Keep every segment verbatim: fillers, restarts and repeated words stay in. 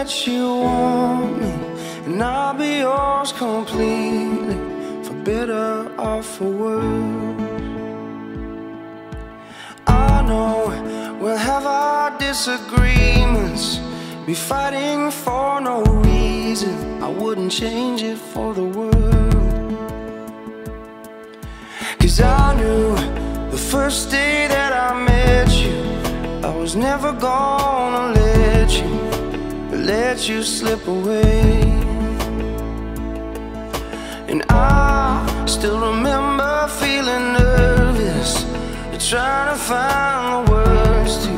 that you want me, and I'll be yours completely, for better or for worse. I know we'll have our disagreements, be fighting for no reason. I wouldn't change it for the world. 'Cause I knew the first day that I met you, I was never gonna let you, let you slip away. And I still remember feeling nervous, trying to find the words to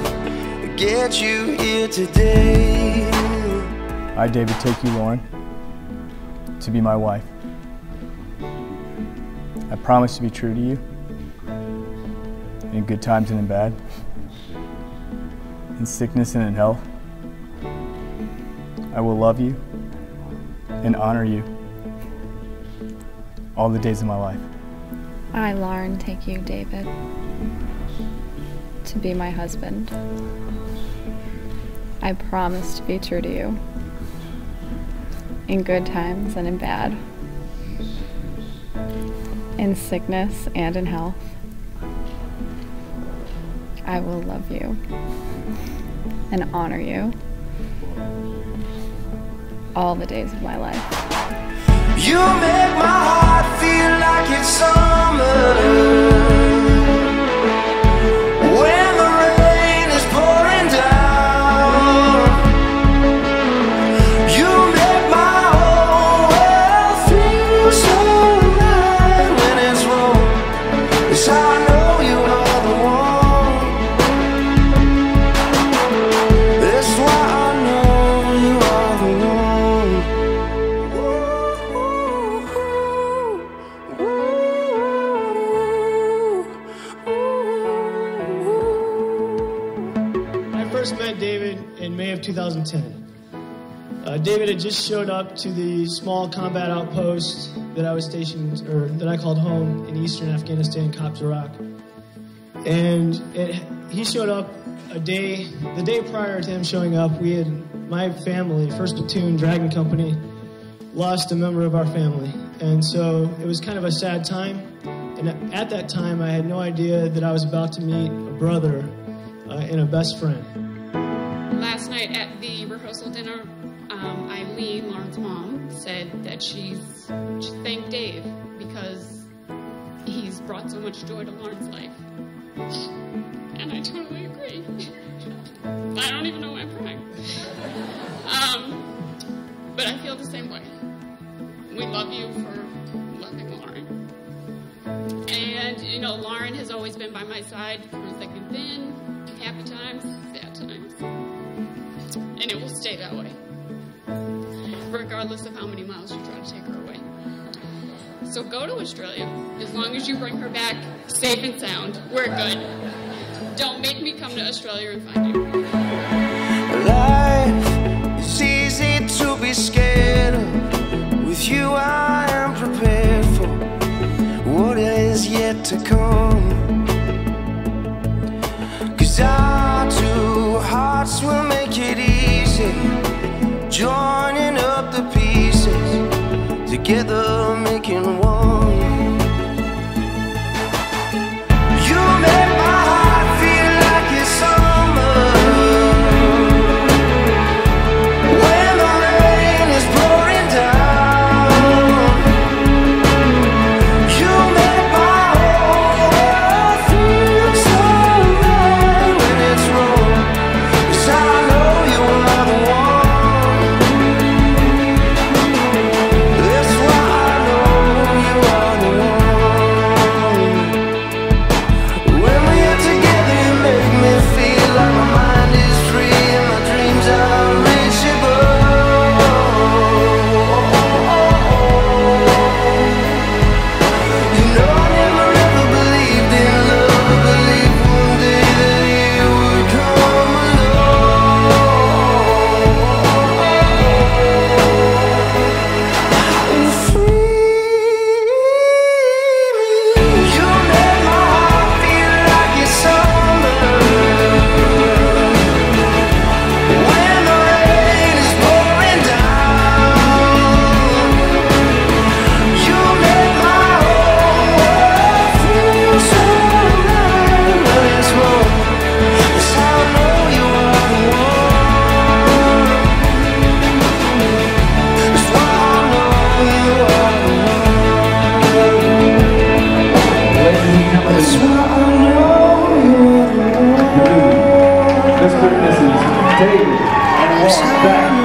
get you here today. I, David, take you, Lauren, to be my wife. I promise to be true to you, in good times and in bad, in sickness and in health. I will love you and honor you all the days of my life. I, Lauren, take you, David, to be my husband. I promise to be true to you, in good times and in bad, in sickness and in health. I will love you and honor you all the days of my life. You make my heart feel like it's summer, when the rain is pouring down. You make my whole world feel so right when it's wrong. 'Cause I know you are the one. That's why I know you are the one. I first met David in May of two thousand ten. Uh, David had just showed up to the small combat outpost that I was stationed, or that I called home, in eastern Afghanistan, Kopja Iraq. And it, he showed up a day, the day prior to him showing up, we had, my family, First Platoon, Dragon Company, lost a member of our family. And so it was kind of a sad time. And at that time, I had no idea that I was about to meet a brother uh, and a best friend. Last night at the rehearsal dinner, um, Eileen, Lauren's mom, said that she's, she thanked Dave because he's brought so much joy to Lauren's life. And I totally agree. I don't even know why I'm crying. Um, but I feel the same way. We love you for loving Lauren. And, you know, Lauren has always been by my side through thick and thin, happy times, sad times. And it will stay that way, regardless of how many miles you try to take her away. So go to Australia. As long as you bring her back safe and sound, we're good. Don't make me come to Australia and find you. Life is easy to be scared of. With you I am prepared for what is yet to come. 'Cause our two hearts will make it easy, joining up the pieces, together making one. You make my heart feel like it's summer, when the rain is pouring down. You make my whole world feel so right when it's wrong. 'Cause I know you are the one. That's why I Walt back.